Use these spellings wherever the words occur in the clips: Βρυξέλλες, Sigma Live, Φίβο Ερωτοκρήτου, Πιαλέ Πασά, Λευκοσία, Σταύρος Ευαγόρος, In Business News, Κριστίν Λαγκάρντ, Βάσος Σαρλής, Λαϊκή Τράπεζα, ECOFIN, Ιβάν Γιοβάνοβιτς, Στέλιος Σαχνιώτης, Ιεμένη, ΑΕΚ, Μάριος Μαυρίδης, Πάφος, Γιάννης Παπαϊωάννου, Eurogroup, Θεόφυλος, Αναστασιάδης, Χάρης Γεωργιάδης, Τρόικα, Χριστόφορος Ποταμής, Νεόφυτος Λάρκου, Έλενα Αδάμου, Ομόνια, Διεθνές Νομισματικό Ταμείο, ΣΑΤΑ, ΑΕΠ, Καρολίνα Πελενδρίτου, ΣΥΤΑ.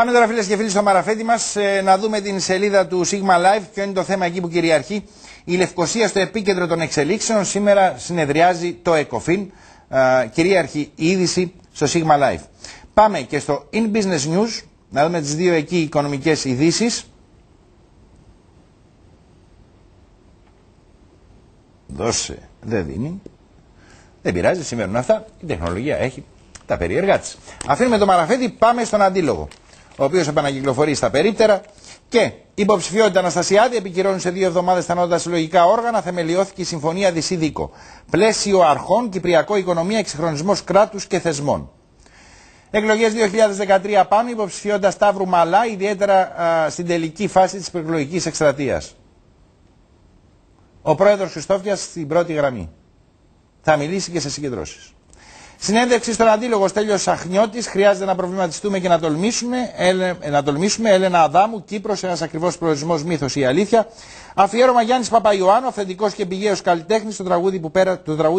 Πάμε τώρα, φίλες και φίλοι, στο μαραφέτη μας να δούμε την σελίδα του Sigma Live. Ποιο είναι το θέμα εκεί που κυριαρχεί? Η Λευκοσία στο επίκεντρο των εξελίξεων. Σήμερα συνεδριάζει το ECOFIN. Κυρίαρχη η είδηση στο Sigma Live. Πάμε και στο In Business News να δούμε τις δύο εκεί οικονομικές ειδήσεις. Δώσε, δεν δίνει. Δεν πειράζει, συμβαίνουν αυτά. Η τεχνολογία έχει τα περίεργά της. Αφήνουμε το μαραφέτη, πάμε στον αντίλογο, ο οποίος επανακυκλοφορεί στα περίπτερα. Και υποψηφιότητα Αναστασιάδη, επικυρώνουν σε 2 εβδομάδες τα ανώτατα συλλογικά όργανα, θεμελιώθηκε η συμφωνία Δυσίδικο. Πλαίσιο αρχών, Κυπριακό οικονομία, εξυγχρονισμός κράτους και θεσμών. Εκλογές 2013 πάνω, υποψηφιότητα Σταύρου Μαλά, ιδιαίτερα στην τελική φάση της προεκλογικής εκστρατείας. Ο πρόεδρος Χριστόφιας στην πρώτη γραμμή. Θα μιλήσει και σε συγκεντρώσεις. Συνέντευξη στον αντίλογο Στέλιος Σαχνιώτης, χρειάζεται να προβληματιστούμε και να τολμήσουμε. Έλενα Αδάμου, Κύπρος, ένας ακριβώς προορισμός, μύθος ή αλήθεια. Αφιέρωμα Γιάννης Παπαϊωάννου, αυθεντικός και πηγαίος καλλιτέχνης, το τραγούδι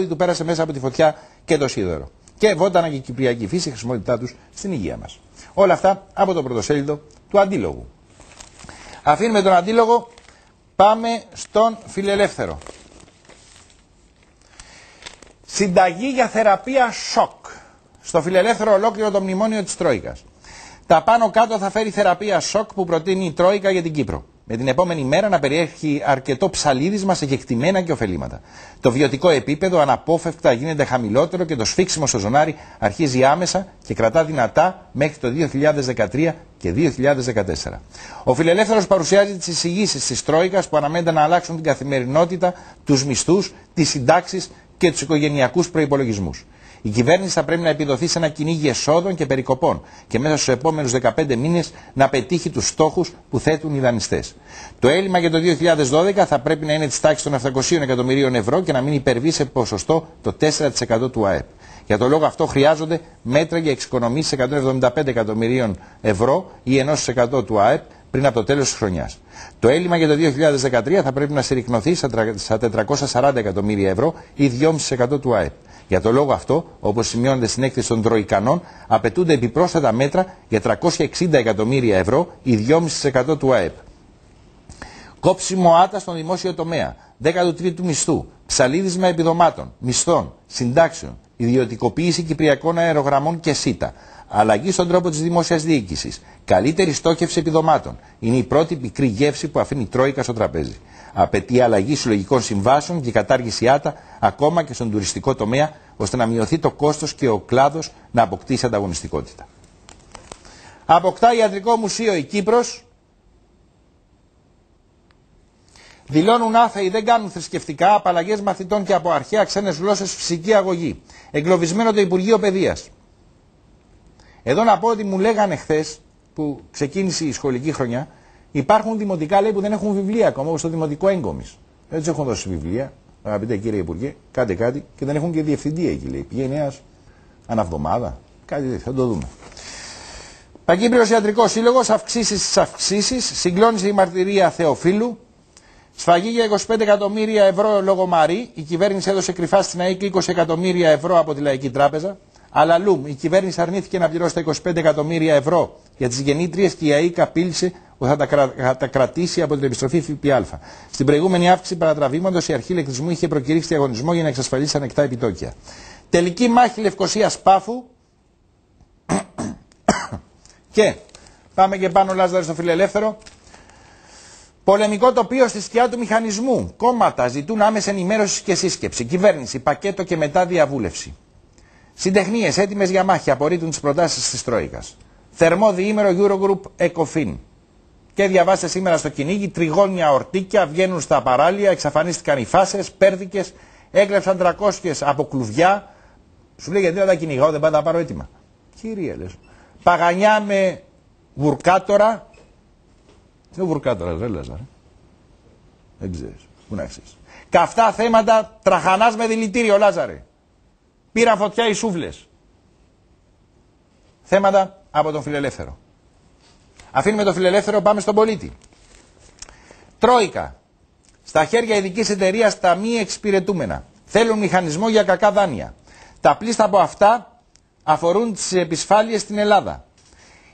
του πέρασε μέσα από τη φωτιά και το σίδερο. Και βότανα και κυπριακή φύση, χρησιμότητά τους στην υγεία μας. Όλα αυτά από το πρωτοσέλιδο του αντίλογου. Αφήνουμε τον αντίλογο, πάμε στον Φιλελεύθερο. Συνταγή για θεραπεία σοκ. Στο Φιλελεύθερο ολόκληρο το μνημόνιο της Τρόικας. Τα πάνω κάτω θα φέρει θεραπεία σοκ που προτείνει η Τρόικα για την Κύπρο. Με την επόμενη μέρα να περιέχει αρκετό ψαλίδισμα σε κεκτημένα και ωφελήματα. Το βιωτικό επίπεδο αναπόφευκτα γίνεται χαμηλότερο και το σφίξιμο στο ζωνάρι αρχίζει άμεσα και κρατά δυνατά μέχρι το 2013 και 2014. Ο Φιλελεύθερος παρουσιάζει τις εισηγήσεις της Τρόικας που αναμένεται να αλλάξουν την καθημερινότητα, τους μισθούς, τις συντάξεις και τους οικογενειακούς προϋπολογισμούς. Η κυβέρνηση θα πρέπει να επιδοθεί σε ένα κυνήγι εσόδων και περικοπών και μέσα στους επόμενους 15 μήνες να πετύχει τους στόχους που θέτουν οι δανειστές. Το έλλειμμα για το 2012 θα πρέπει να είναι της τάξης των 700 εκατομμυρίων ευρώ και να μην υπερβεί σε ποσοστό το 4% του ΑΕΠ. Για τον λόγο αυτό χρειάζονται μέτρα για εξοικονομήσεις 175 εκατομμυρίων ευρώ ή 1% του ΑΕΠ πριν από το τέλος της χρονιάς. Το έλλειμμα για το 2013 θα πρέπει να συρρικνωθεί στα 440 εκατομμύρια ευρώ ή 2,5% του ΑΕΠ. Για τον λόγο αυτό, όπως σημειώνεται στην έκθεση των Τροικανών, απαιτούνται επιπρόσθετα μέτρα για 360 εκατομμύρια ευρώ ή 2,5% του ΑΕΠ. Κόψιμο άτα στον δημόσιο τομέα, 13ου μισθού, ψαλίδισμα επιδομάτων, μισθών, συντάξεων, ιδιωτικοποίηση κυπριακών αερογραμμών και ΣΥΤΑ. Αλλαγή στον τρόπο της δημόσιας διοίκησης. Καλύτερη στόχευση επιδομάτων. Είναι η πρώτη πικρή γεύση που αφήνει η Τρόικα στο τραπέζι. Απαιτεί αλλαγή συλλογικών συμβάσεων και κατάργηση άτα ακόμα και στον τουριστικό τομέα, ώστε να μειωθεί το κόστος και ο κλάδος να αποκτήσει ανταγωνιστικότητα. Αποκτά ιατρικό μουσείο η Κύπρος. Δηλώνουν άθεοι, δεν κάνουν θρησκευτικά, απαλλαγές μαθητών και από αρχαία ξένες γλώσσες, φυσική αγωγή. Εγκλωβισμένο το Υπουργείο Παιδείας. Εδώ να πω ότι μου λέγανε χθες που ξεκίνησε η σχολική χρονιά, υπάρχουν δημοτικά, λέει, που δεν έχουν βιβλία ακόμα, όπως το Δημοτικό Έγκομης. Δεν τους έχουν δώσει βιβλία, αγαπητέ κύριε Υπουργέ, κάντε κάτι, και δεν έχουν και διευθυντή εκεί, λέει. Πηγαίνει ένας αναβδομάδα, κάτι τέτοιο, θα το δούμε. Παγκύπριος Ιατρικός Σύλλογος, αυξήσεις στις αυξήσεις, συγκλώνησε η μαρτυρία Θεοφύλου. Σφαγή για 25 εκατομμύρια ευρώ λόγω Μαρή. Η κυβέρνηση έδωσε κρυφά στην ΑΕΚ 20 εκατομμύρια ευρώ από τη Λαϊκή Τράπεζα. Αλλά λουμ, η κυβέρνηση αρνήθηκε να πληρώσει τα 25 εκατομμύρια ευρώ για τις γεννήτριες και η ΑΕΚ απείλησε ότι θα τα κρατήσει από την επιστροφή ΦΠΑ. Στην προηγούμενη αύξηση παρατραβήματος η αρχή ηλεκτρισμού είχε προκηρύξει διαγωνισμό για να εξασφαλίσει ανεκτά επιτόκια. Τελική μάχη Λευκοσίας Πάφου. Και πάμε και πάνω Λάζαρη στο Φιλελεύθερο. Πολεμικό τοπίο στη σκιά του μηχανισμού. Κόμματα ζητούν άμεση ενημέρωση και σύσκεψη. Κυβέρνηση, πακέτο και μετά διαβούλευση. Συντεχνίες έτοιμες για μάχη απορρίτουν τις προτάσεις της Τρόικας. Θερμό διήμερο Eurogroup ECOFIN. Και διαβάστε σήμερα στο κυνήγι, τριγώνια ορτίκια βγαίνουν στα παράλια, εξαφανίστηκαν οι φάσες, πέρδικες, έκλεψαν 300 από κλουβιά. Σου λέει γιατί να τα κυνηγάω, δεν πάντα να πάρω έτοιμα. Κύριε, λες. Παγανιά με βουρκάτορα. Τι είναι ο βουρκάτορας, δεν λες, δεν ξέρεις, πού να ξέρεις. Καυτά θέματα, τραχανάς με δηλητήριο, Λάζαρε. Πήραν φωτιά οι σούβλες. Θέματα από τον Φιλελεύθερο. Αφήνουμε τον Φιλελεύθερο, πάμε στον Πολίτη. Τρόικα. Στα χέρια ειδικής εταιρείας τα μη εξυπηρετούμενα. Θέλουν μηχανισμό για κακά δάνεια. Τα πλήστα από αυτά αφορούν τις επισφάλειες στην Ελλάδα.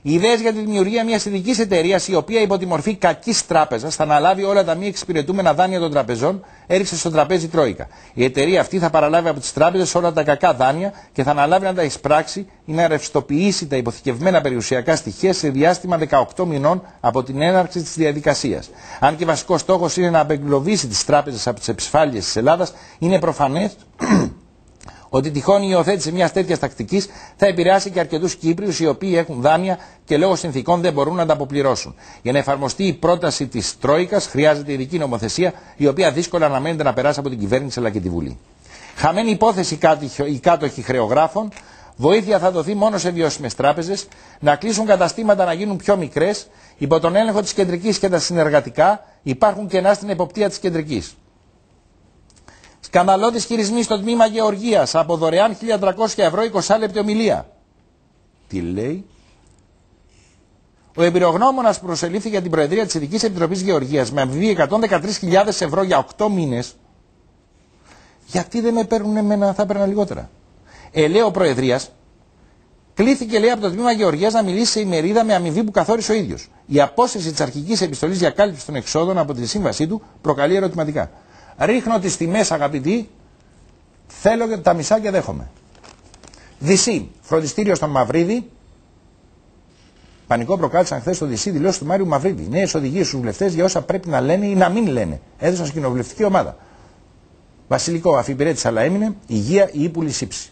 Οι ιδέες για τη δημιουργία μιας ειδικής εταιρείας, η οποία υπό τη μορφή κακής τράπεζας θα αναλάβει όλα τα μη εξυπηρετούμενα δάνεια των τραπεζών, έριξε στο τραπέζι η Τρόικα. Η εταιρεία αυτή θα παραλάβει από τις τράπεζες όλα τα κακά δάνεια και θα αναλάβει να τα εισπράξει ή να ρευστοποιήσει τα υποθηκευμένα περιουσιακά στοιχεία σε διάστημα 18 μηνών από την έναρξη της διαδικασίας. Αν και βασικός στόχος είναι να απεγκλωβίσει τις τράπεζες από τις επισφάλειες της Ελλάδας, είναι προφανές ότι τυχόν η υιοθέτηση μιας τέτοιας τακτικής θα επηρεάσει και αρκετούς Κύπριους, οι οποίοι έχουν δάνεια και λόγω συνθηκών δεν μπορούν να τα αποπληρώσουν. Για να εφαρμοστεί η πρόταση της Τρόικας, χρειάζεται ειδική νομοθεσία, η οποία δύσκολα αναμένεται να περάσει από την κυβέρνηση αλλά και τη Βουλή. Χαμένη υπόθεση οι κάτοχοι χρεογράφων. Βοήθεια θα δοθεί μόνο σε βιώσιμες τράπεζες, να κλείσουν καταστήματα, να γίνουν πιο μικρές. Υπό τον έλεγχο της κεντρικής και τα συνεργατικά υπάρχουν κενά στην εποπτεία της κεντρικής. Σκανδαλώδης χειρισμοί στο τμήμα Γεωργίας, από δωρεάν 1.300 ευρώ, 20 λεπτή ομιλία. Τι λέει? Ο εμπειρογνώμονας προσελήφθηκε για την Προεδρία της Ειδικής Επιτροπής Γεωργίας με αμοιβή 113.000 ευρώ για 8 μήνες. Γιατί δεν με παίρνουν εμένα, θα παίρνω λιγότερα. Ελέο Προεδρίας κλήθηκε, λέει, από το τμήμα Γεωργίας να μιλήσει σε ημερίδα με αμοιβή που καθόρισε ο ίδιος. Η απόσυρση της αρχικής επιστολής για κάλυψη των εξόδων από τη σύμβασή του προκαλεί ερωτηματικά. Ρίχνω τις τιμές, αγαπητοί, θέλω τα μισά και δέχομαι. Δυσί, φροντιστήριο στον Μαυρίδη. Πανικό προκάλεσαν χθες στο Δυσί δηλώσεις του Μάριου Μαυρίδη. Νέες οδηγίες στους βουλευτές για όσα πρέπει να λένε ή να μην λένε. Έδωσαν στην κοινοβουλευτική ομάδα. Βασιλικό, αφιπηρέτησε αλλά έμεινε. Υγεία, η ύπουλη σύψη.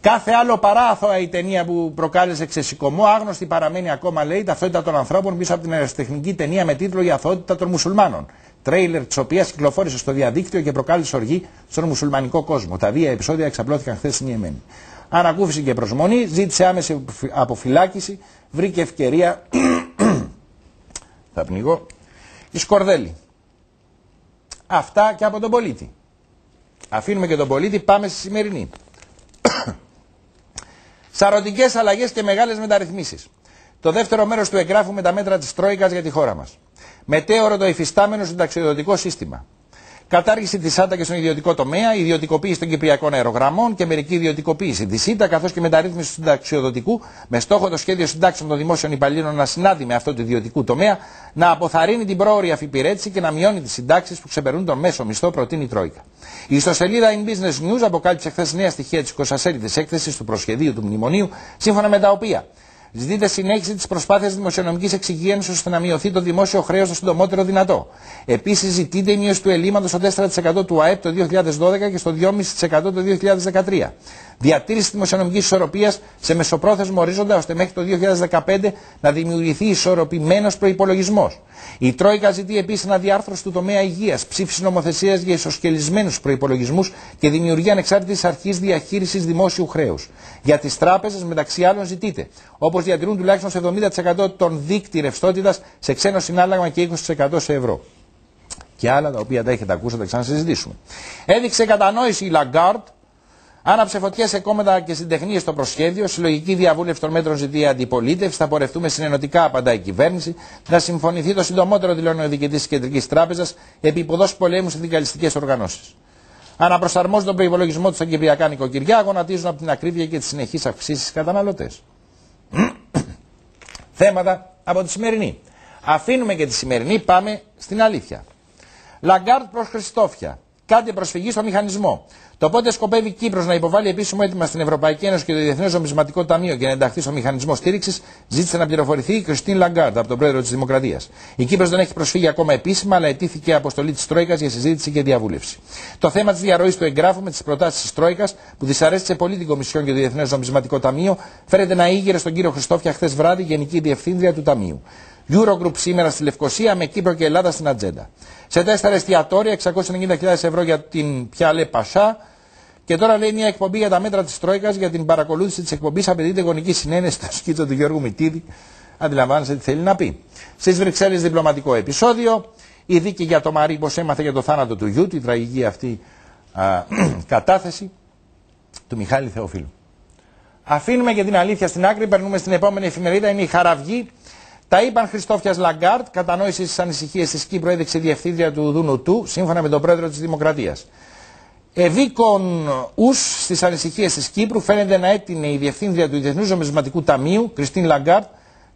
Κάθε άλλο παρά αθώα η ταινία που προκάλεσε ξεσηκωμό, άγνωστη παραμένει ακόμα, λέει, ταυτότητα των ανθρώπων πίσω από την αεραστεχνική ταινία με τίτλο «Η αθωότητα των μουσουλμάνων», τρέιλερ της οποίας κυκλοφόρησε στο διαδίκτυο και προκάλεσε οργή στον μουσουλμανικό κόσμο. Τα δύο επεισόδια εξαπλώθηκαν χθες στην Ιεμένη. Ανακούφιση και προσμονή, ζήτησε άμεση αποφυλάκιση, βρήκε ευκαιρία. Θα πνιγώ. Η σκορδέλη. Αυτά και από τον πολίτη. Αφήνουμε και τον πολίτη, πάμε στη σημερινή. Σαρωτικές αλλαγές και μεγάλες μεταρρυθμίσεις. Το δεύτερο μέρος του εγγράφου με τα μέτρα της Τρόικας για τη χώρα μας. Μετέωρο το υφιστάμενο συνταξιοδοτικό σύστημα. Κατάργηση της ΣΑΤΑ και στον ιδιωτικό τομέα, ιδιωτικοποίηση των κυπριακών αερογραμμών και μερική ιδιωτικοποίηση της ΣΥΤΑ, καθώς και μεταρρύθμιση του συνταξιοδοτικού, με στόχο το σχέδιο συντάξεων των δημόσιων υπαλλήλων να συνάδει με αυτό του ιδιωτικού τομέα, να αποθαρρύνει την πρόωρη αφιπηρέτηση και να μειώνει τις συντάξεις που ξεπερνούν τον μέσο μισθό, προτείνει η Τρόικα. Η ιστοσελίδα In Business News αποκάλυψε χθες νέα στοιχεία της 20ης έκθεσης του προσχεδίου του Μνημονίου, σύμφωνα με τα οποία ζητείται συνέχιση της προσπάθειας δημοσιονομικής εξυγίανσης ώστε να μειωθεί το δημόσιο χρέος το συντομότερο δυνατό. Επίσης, ζητείται η μείωση του ελλείμματος στο 4% του ΑΕΠ το 2012 και στο 2,5% το 2013. Διατήρηση της δημοσιονομικής ισορροπίας σε μεσοπρόθεσμο ορίζοντα ώστε μέχρι το 2015 να δημιουργηθεί ισορροπημένος προϋπολογισμός. Η Τρόικα ζητεί επίσης αναδιάρθρωση του τομέα υγείας, ψήφιση νομοθεσίας για ισοσκελισμένους προϋπολογισμούς και δημιουργία ανεξάρτητης αρχής διαχείρισης δημόσιου χρέους. Για τις τράπεζες, μεταξύ άλλων, ζητείται, όπως διατηρούν τουλάχιστον 70% των δείκτη ρευστότητας σε ξένο συνάλλαγμα και 20% σε ευρώ. Και άλλα τα οποία τα έχετε ακούσει, θα τα ξανασυζητήσουμε. Έδειξε κατανόηση η Λαγκάρντ. Άναψε φωτιές σε κόμματα και συντεχνίες στο προσχέδιο. Συλλογική διαβούλευση των μέτρων ζητεί η αντιπολίτευση. Θα πορευτούμε συνενωτικά, απαντά η κυβέρνηση. Θα συμφωνηθεί το συντομότερο, δηλώνει ο διοικητής της Κεντρικής Τράπεζας, επί υποδόσης πολέμου σε συνδικαλιστικές οργανώσεις. Αναπροσαρμόζουν τον προϋπολογισμό του στα κυπριακά νοικοκυριά, αγωνατίζουν από την ακρίβεια και τις συνεχείς αυξήσεις στις καταναλωτές. Θέματα από τη σημερινή. Αφήνουμε και τη σημερινή, πάμε στην αλήθεια. Λαγκάρντ προς Χριστόφια. Κάντε προσφυγή στο μηχανισμό. Το πότε σκοπεύει η Κύπρος να υποβάλει επίσημο αίτημα στην Ευρωπαϊκή Ένωση και το Διεθνές Νομισματικό Ταμείο για να ενταχθεί στο μηχανισμό στήριξης, ζήτησε να πληροφορηθεί η Κριστίν Λαγκάρντ από τον πρόεδρο της Δημοκρατίας. Η Κύπρος δεν έχει προσφύγει ακόμα επίσημα, αλλά αιτήθηκε αποστολή της Τρόικας για συζήτηση και διαβούλευση. Το θέμα της διαρροής του εγγράφου με τις προτάσεις της Τρόικας, που δυσαρέστησε πολύ την Κομισιόν και το Διεθνές Νομισματικό Ταμείο, φέρεται να ήγερε στον κύριο Χριστόφια χθες βράδυ, Γενική Διευθύντρια του Ταμείου. Eurogroup σήμερα στη Λευκοσία, με Κύπρο και Ελλάδα στην ατζέντα. Σε 4 εστιατόρια, 690.000 ευρώ για την Πιαλέ Πασά. Και τώρα, λέει, μια εκπομπή για τα μέτρα της Τρόικας. Για την παρακολούθηση της εκπομπής απαιτείται γονική συνένεση στο σκίτσο του Γιώργου Μητίδη. Αντιλαμβάνεστε τι θέλει να πει. Στις Βρυξέλλες, διπλωματικό επεισόδιο. Η δίκη για το Μαρί, πως έμαθε για το θάνατο του γιου, την τραγική αυτή κατάθεση του Μιχάλη Θεοφύλου. Αφήνουμε και την αλήθεια στην άκρη, περνούμε στην επόμενη εφημερίδα, είναι η Χαραυγή. Τα είπαν Χριστόφιας Λαγκάρντ, κατανόηση στις ανησυχίες της Κύπρου έδειξε η διευθύντρια του Δουνουτού, σύμφωνα με τον πρόεδρο της Δημοκρατίας. Ευήκον ους στις ανησυχίες της Κύπρου φαίνεται να έτεινε η Διευθύντρια του Διεθνούς Νομισματικού Ταμείου, Κριστίν Λαγκάρντ,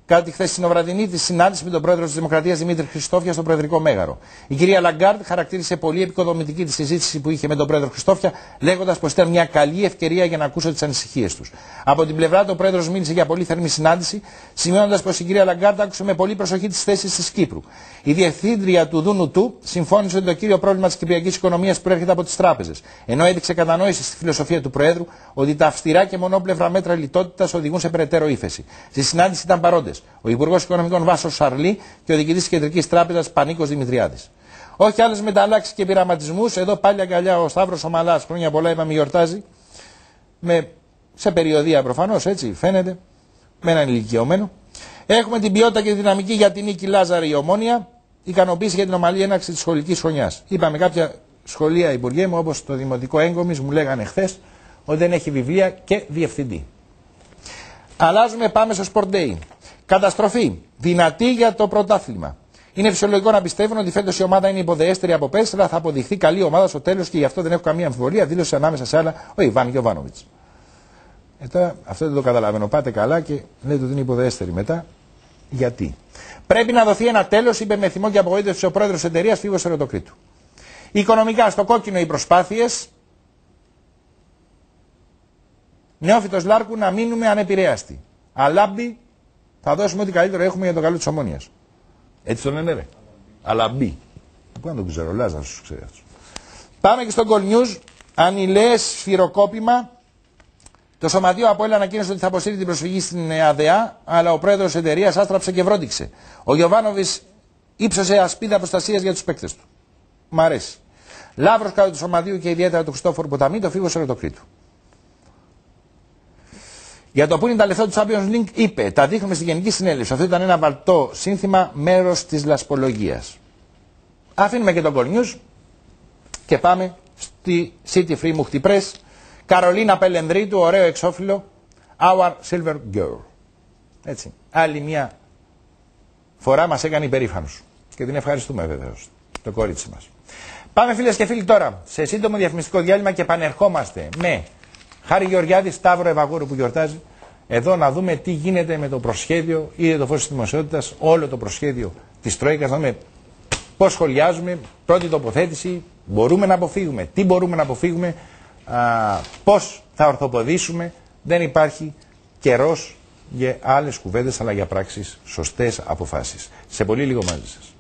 κατά τη χθεσινοβραδινή της συνάντηση με τον πρόεδρο της Δημοκρατίας Δημήτρη Χριστόφια στο Προεδρικό Μέγαρο. Η κυρία Λαγκάρντ χαρακτήρισε πολύ επικοδομητική τη συζήτηση που είχε με τον πρόεδρο Χριστόφια, λέγοντας πως ήταν μια καλή ευκαιρία για να ακούσω τις ανησυχίες τους. Από την πλευρά του, ο πρόεδρος μίλησε για πολύ θερμή συνάντηση, σημειώνοντας πως η κυρία Λαγκάρντ άκουσε με πολύ προσοχή τις θέσεις της Κύπρου. Η διευθύντρια του Δούνου του συμφώνησε ότι το κύριο πρόβλημα της κυπριακής οικονομίας προέρχεται από τις τράπεζες, ενώ έδειξε κατανόηση στη φιλοσοφία του Προέδρου ότι τα αυστηρά και μονόπλευρα μέτρα λιτότητας οδηγούν σε περαιτέρω ύφεση. Στη συνάντηση ήταν παρόντες ο Υπουργός Οικονομικών Βάσος Σαρλή και ο Διοικητής της Κεντρικής Τράπεζας Πανίκος Δημητριάδης. Όχι άλλες μεταλλάξεις και πειραματισμούς, εδώ πάλι αγκαλιά ο Σταύρος ο Μαλάς, χρόνια πολλά είπαμε, γιορτάζει, σε περιοδία προφανώς, έτσι φαίνεται, με έναν ηλικιωμένο. Έχουμε την ποιότητα και τη δυναμική για την νίκη Λάζαρη η Ομόνια, ικανοποίηση για την ομαλή έναρξη της σχολικής χρονιάς. Είπαμε κάποια σχολεία, Υπουργέ μου, όπως το Δημοτικό Έγκομης, μου λέγανε χθες ότι δεν έχει βιβλία και διευθυντή. Αλλάζουμε, πάμε στο Sport Day. Καταστροφή. Δυνατή για το πρωτάθλημα. Είναι φυσιολογικό να πιστεύουν ότι φέτος η ομάδα είναι υποδεέστερη από πέρσι, αλλά θα αποδειχθεί καλή ομάδα στο τέλος και γι' αυτό δεν έχω καμία αμφιβολία, δήλωσε ανάμεσα σε άλλα ο Ιβάν Γιοβάνοβιτς. Τώρα αυτό δεν το καταλαβαίνω. Πάτε καλά και λέτε ότι είναι υποδεέστερη μετά. Γιατί? Πρέπει να δοθεί ένα τέλος, είπε με θυμό και απογοήτευση ο πρόεδρος της εταιρείας Φίβο Ερωτοκρήτου. Οικονομικά στο κόκκινο οι προσπάθειες. Νεόφυτος Λάρκου να μείνουμε ανεπηρέαστοι. Αλάμπι. Θα δώσουμε ό,τι καλύτερο έχουμε για το καλό της Ομόνιας. Έτσι τον λένε, ρε. Αλαμπή. Πού να τον ξέρω, Λάζα, σου ξέρει αυτό. Πάμε και στο Goal News. Ανηλές σφυροκόπημα. Το σωματείο από Έλα ανακοίνωσε ότι θα αποσύρει την προσφυγή στην ΑΔΕΑ, αλλά ο πρόεδρος της εταιρείας άστραψε και βρόντιξε. Ο Γιοβάνοβιτς ύψωσε ασπίδα προστασίας για τους παίκτες του. Μ' αρέσει. Λαύρος κάτω του σωματείου και ιδιαίτερα του Χριστόφορου Ποταμή, το Φίβο Ερωτοκρήτου. Για το που είναι τα λεφτά του Champions League, είπε: τα δείχνουμε στη Γενική Συνέλευση. Αυτό ήταν ένα βαλτό σύνθημα, μέρος της λασπολογίας. Αφήνουμε και τον Goal News και πάμε στη City Free Muchti Press. Καρολίνα Πελενδρίτου, ωραίο εξώφυλλο. Our Silver Girl. Έτσι. Άλλη μια φορά μας έκανε υπερήφανους. Και την ευχαριστούμε βεβαίως, το κορίτσι μας. Πάμε, φίλες και φίλοι, τώρα σε σύντομο διαφημιστικό διάλειμμα και επανερχόμαστε με Χάρη Γεωργιάδη, Σταύρο Ευαγόρου που γιορτάζει, εδώ να δούμε τι γίνεται με το προσχέδιο, είδε το φως της δημοσιότητας, όλο το προσχέδιο της Τρόικας, να δούμε πώς σχολιάζουμε, πρώτη τοποθέτηση, μπορούμε να αποφύγουμε, τι μπορούμε να αποφύγουμε, πώς θα ορθοποδήσουμε, δεν υπάρχει καιρός για άλλες κουβέντες αλλά για πράξεις, σωστές αποφάσεις. Σε πολύ λίγο μαζί σας.